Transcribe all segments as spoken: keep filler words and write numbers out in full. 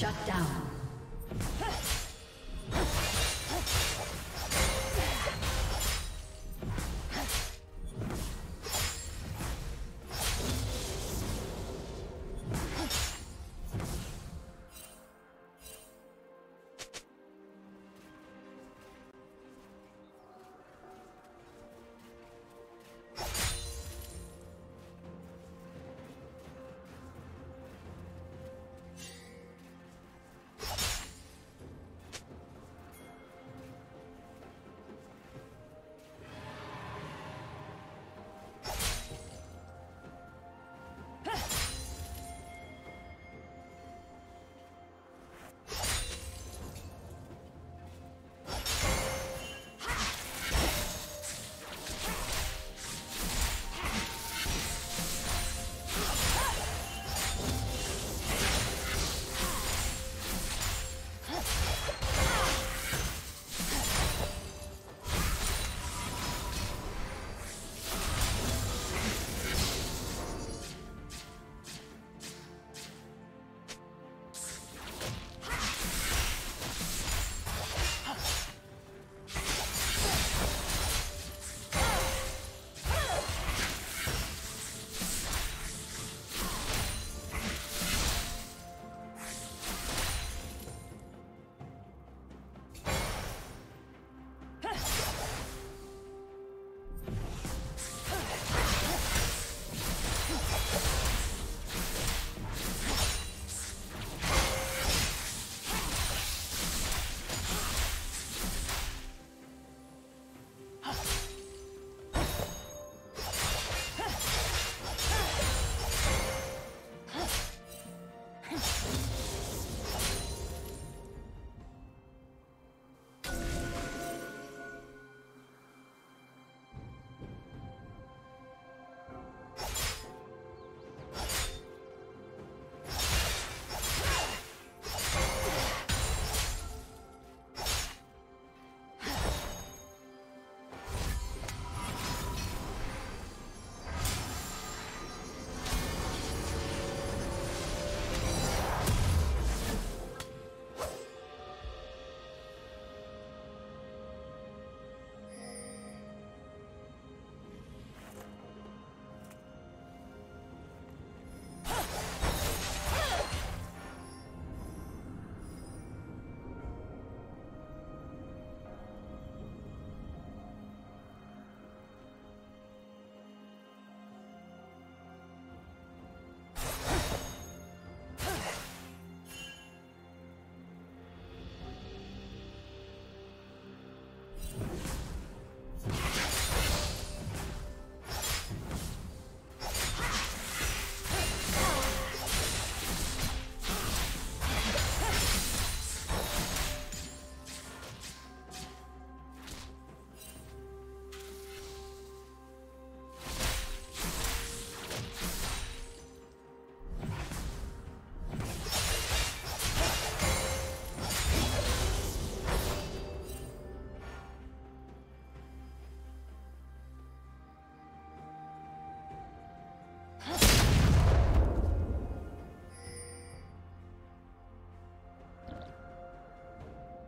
Shut down.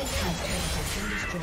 Destroyed.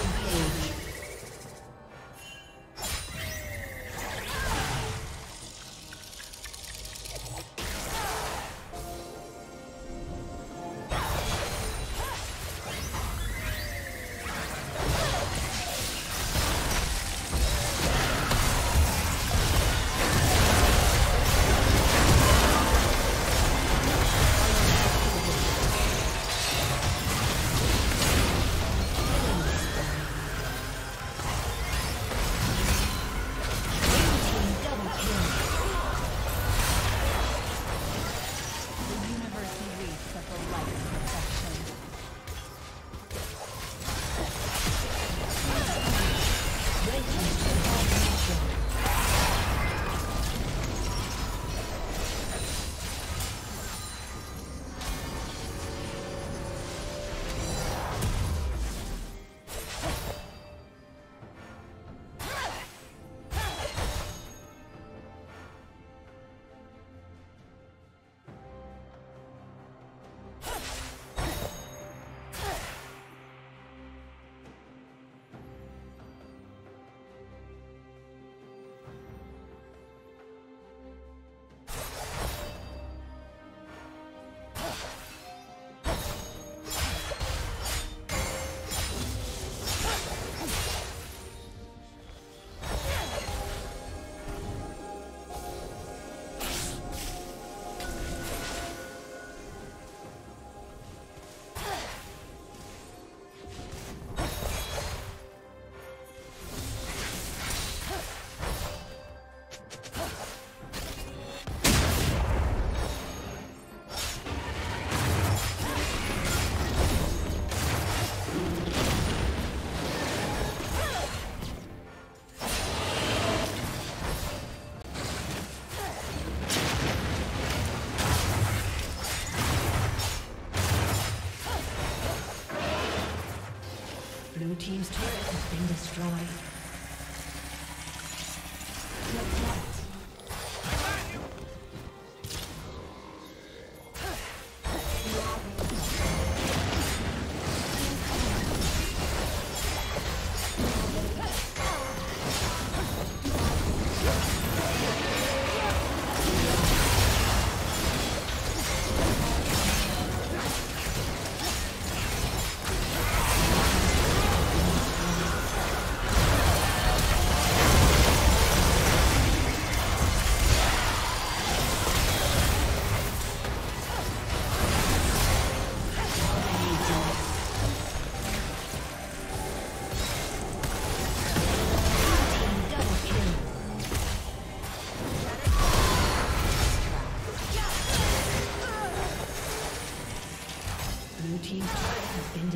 team's turret has been destroyed.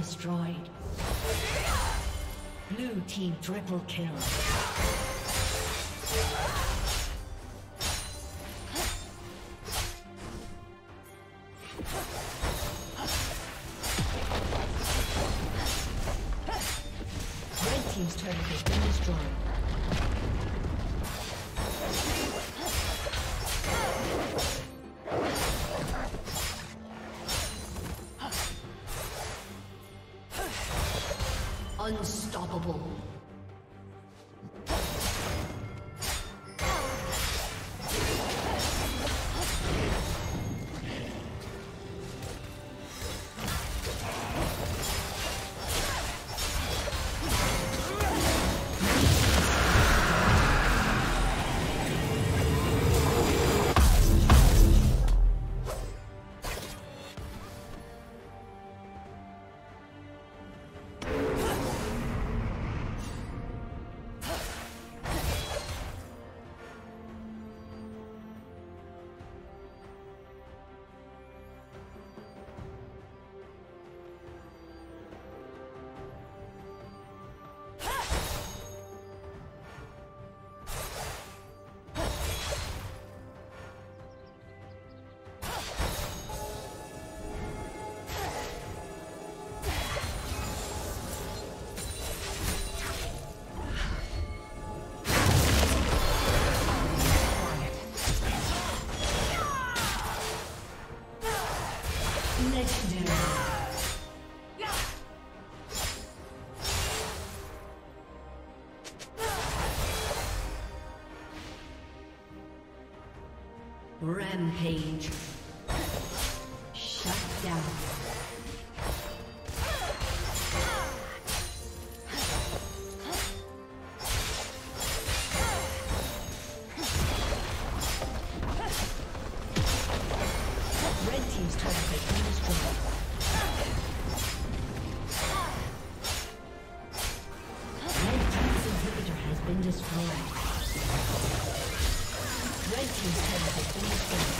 Destroyed. Blue team triple kill. Red team's turret has been destroyed. Unstoppable. Rampage. Shut down. Red team's target has been destroyed. Red team's inhibitor has been destroyed. Red team's turret has been destroyed.